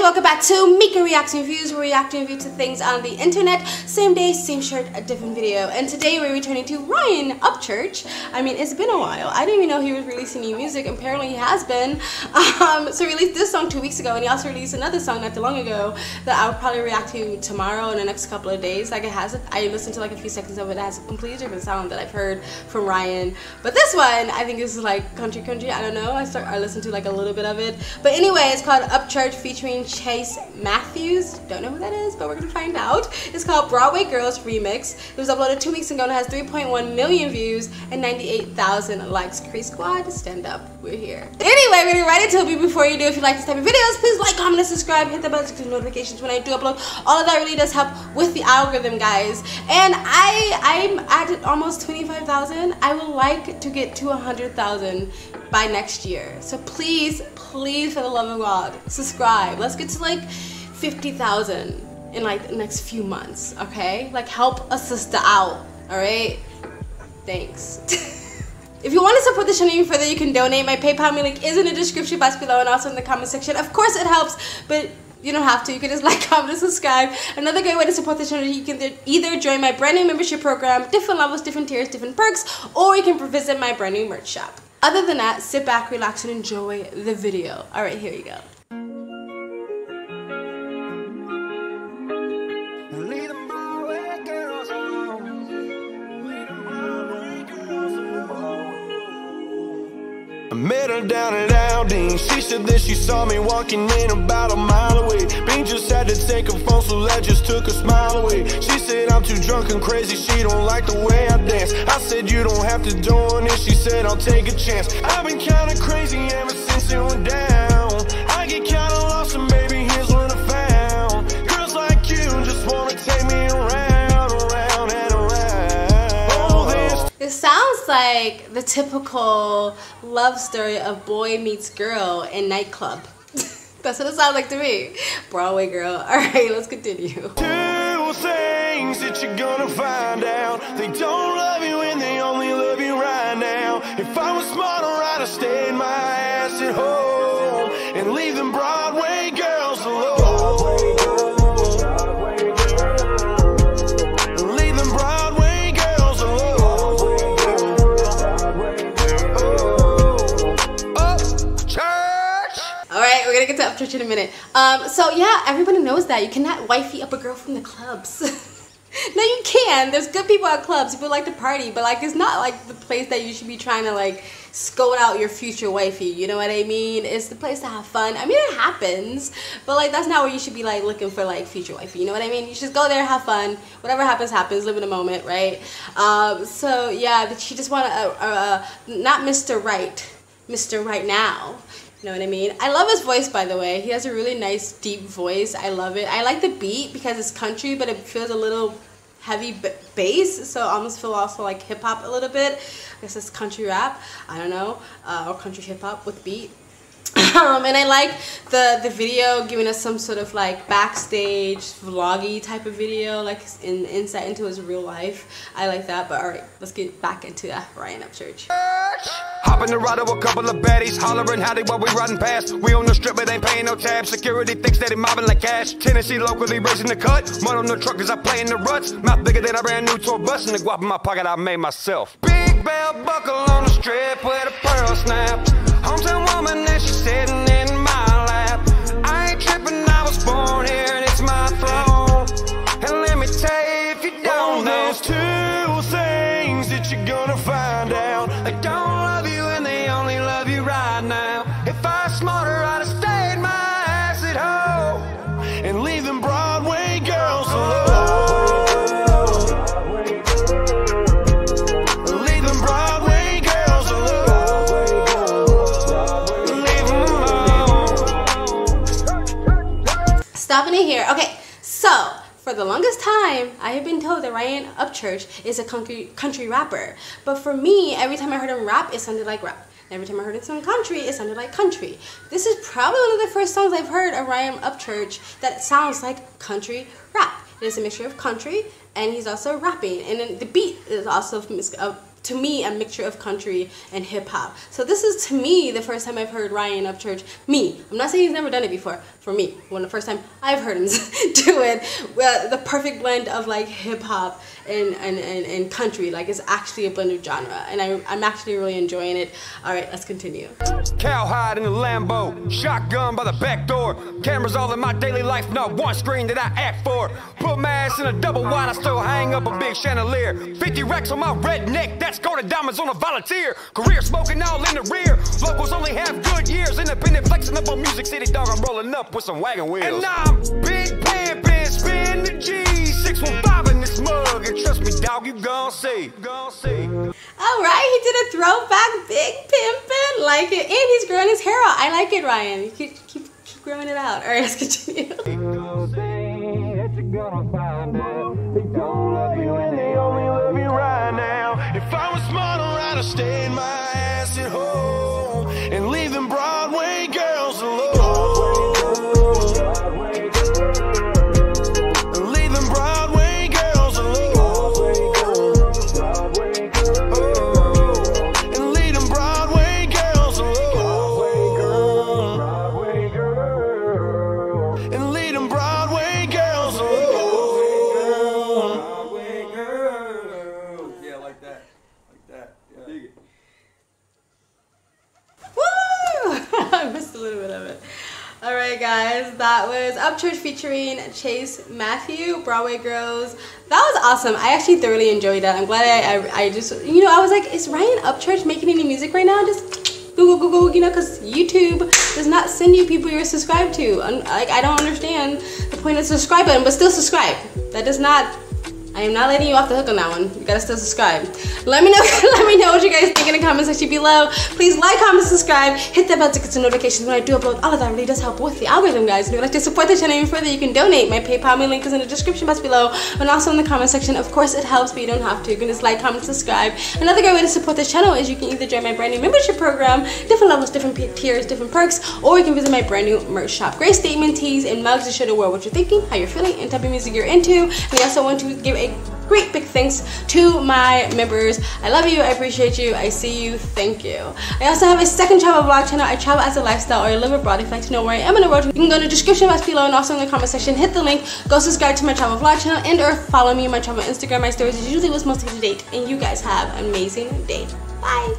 welcome back to Meka Reacts and Reviews. We're reacting to things on the internet. Same day, same shirt, a different video. And today we're returning to Ryan Upchurch. I mean, it's been a while. I didn't even know he was releasing new music. Apparently he has been. So he released this song 2 weeks ago, and he also released another song not too long ago that I'll probably react to tomorrow in the next couple of days. Like, it has, I listened to like a few seconds of it. It has a completely different sound that I've heard from Ryan. But this one, I think this is like country. I don't know. I listened to like a little bit of it. But anyway, it's called Upchurch featuring Chase Matthews. Don't know who that is, but we're gonna find out. It's called Broadway Girls Remix. It was uploaded 2 weeks ago and it has 3.1 million views and 98,000 likes. Cree Squad, stand up. We're here. Anyway, we're gonna write it to you. Before you do, if you like this type of videos, please like, comment, and subscribe. Hit the bell to get notifications when I do upload. All of that really does help with the algorithm, guys. And I'm at almost 25,000. I would like to get to 100,000 by next year. So please, for the love of God, subscribe. Let's get to like 50,000 in like the next few months, okay? Like, help a sister out, all right? Thanks. If you want to support the channel even further, you can donate. My PayPal link is in the description box below and also in the comment section. Of course it helps, but you don't have to. You can just like, comment, and subscribe. Another great way to support the channel, you can either join my brand new membership program, different levels, different tiers, different perks, or you can visit my brand new merch shop. Other than that, sit back, relax, and enjoy the video. All right, here you go. I met her down at Aldine. She said that she saw me walking in about a mile away. Bing just had to take her phone, so that just took a smile away. She said I'm too drunk and crazy, she don't like the way I dance. I said you don't have to join it, she said I'll take a chance. I've been kinda crazy ever since it went down. I get kinda lost and baby here's what I found. Girls like you just wanna take me around, around and around. Oh, this sounds like the typical love story of boy meets girl in nightclub. That's what it sounds like to me. Broadway girl. All right, let's continue. Two things that you're gonna find out. They don't love you and they only love you right now. If I was smarter, I'd have stayed my ass at home and leave them Broadway girls alone. Get to Upchurch in a minute. So yeah, everybody knows that you cannot wifey up a girl from the clubs. No, you can. There's good people at clubs. People like to party, but like, it's not like the place that you should be trying to like scold out your future wifey. You know what I mean? It's the place to have fun. I mean, it happens, but like, that's not where you should be like looking for like future wifey. You know what I mean? You should just go there, have fun. Whatever happens, happens. Live in the moment, right? So yeah, she just wanted not Mr. Right, Mr. Right Now. You know what I mean? I love his voice, by the way. He has a really nice, deep voice. I love it. I like the beat because it's country, but it feels a little heavy bass, so I almost feel also like hip-hop a little bit. I guess it's country rap, I don't know, or country hip-hop with beat. And I like the video giving us some sort of like backstage vloggy type of video, like insight into his real life. I like that. But all right, let's get back into that Ryan Upchurch. Hopping the ride with a couple of baddies, hollering howdy while we riding past. We on the strip, but ain't paying no tab. Security thinks that he mobbing like cash. Tennessee locally raising the cut. Mud on the truck cause I play in the ruts. Mouth bigger than a brand new tour bus, and the guap in my pocket I made myself. Big bell buckle on the strip with a pearl snap. Hometown woman that she's sitting in my lap. I ain't tripping, I was born here and it's my throne. And let me tell you, if you don't know, there's two things that you're gonna find out. They don't love you and they only love you right now. If I was smarter, I'd have stayed my ass at home and leave them Broadway girls alone. Stopping it here. Okay, so for the longest time, I have been told that Ryan Upchurch is a country rapper. But for me, every time I heard him rap, it sounded like rap. And every time I heard him sing country, it sounded like country. This is probably one of the first songs I've heard of Ryan Upchurch that sounds like country rap. It is a mixture of country, and he's also rapping. And then the beat is also to me a mixture of country and hip-hop. So this is, to me, the first time I've heard Ryan Upchurch. I'm not saying he's never done it before, for me, when the first time I've heard him do it, the perfect blend of like hip hop and country. Like it's actually a blended genre, and I'm actually really enjoying it. All right, let's continue. Cowhide in the Lambo, shotgun by the back door, cameras all in my daily life, not one screen that I act for. Put my ass in a double wide, I still hang up a big chandelier. 50 racks on my red neck, that's golden diamonds on a volunteer. Career smoking all in the rear, locals only have good years. Independent flexing up on Music City, dog, I'm rolling up with some wagon wheels. And I'm Big Pimpin', spin the G615 in this mug, and trust me, dog, you gon' see, gon' see. All right, he did a throwback Big Pimpin', like it, and he's growing his hair out. I like it, Ryan. You keep growing it out. All right, let's continue. If I was smarter, I'd have stayed my ass at home and leave them Broadway girls alone. Leave them Broadway girls alone. And leave them Broadway girls alone. And leave them Broadway girls alone. Woo! I missed a little bit of it. Alright guys, that was Upchurch featuring Chase Matthews, Broadway Girls. That was awesome. I actually thoroughly enjoyed that. I'm glad I just, you know, I was like, is Ryan Upchurch making any music right now? Just Google, you know, because YouTube does not send you people you're subscribed to. I don't understand the point of the subscribe button, but still subscribe. That does not... I am not letting you off the hook on that one. You gotta still subscribe. Let me know what you guys think in the comment section below. Please like, comment, subscribe, hit that bell to get some notifications when I do upload. All of that really does help with the algorithm, guys. If you would like to support the channel even further, you can donate. My PayPal me link is in the description box below and also in the comment section. Of course, it helps, but you don't have to. You can just like, comment, subscribe. Another great way to support this channel is you can either join my brand new membership program, different levels, different tiers, different perks, or you can visit my brand new merch shop. Great statement tees and mugs to show the world what you're thinking, how you're feeling, and type of music you're into. We also want to give a great big thanks to my members. I love you, I appreciate you, I see you, thank you. I also have a second travel vlog channel. I travel as a lifestyle or I live abroad. If you'd like to know where I am in the world, you can go to the description box below and also in the comment section, hit the link, go subscribe to my travel vlog channel and or follow me on my travel Instagram. My stories is usually what's most up to date, and you guys have an amazing day. Bye!